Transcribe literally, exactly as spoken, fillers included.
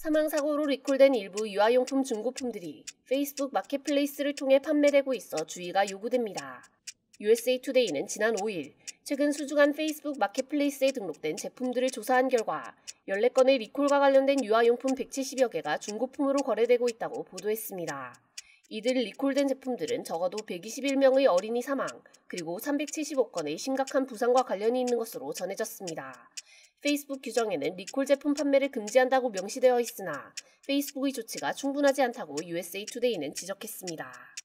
사망사고로 리콜된 일부 유아용품 중고품들이 페이스북 마켓플레이스를 통해 판매되고 있어 주의가 요구됩니다. 유에스에이투데이는 지난 오일 최근 수주간 페이스북 마켓플레이스에 등록된 제품들을 조사한 결과 열네 건의 리콜과 관련된 유아용품 백칠십여 개가 중고품으로 거래되고 있다고 보도했습니다. 이들 리콜된 제품들은 적어도 백이십일 명의 어린이 사망, 그리고 삼백칠십오 건의 심각한 부상과 관련이 있는 것으로 전해졌습니다. 페이스북 규정에는 리콜 제품 판매를 금지한다고 명시되어 있으나 페이스북의 조치가 충분하지 않다고 유에스에이투데이는 지적했습니다.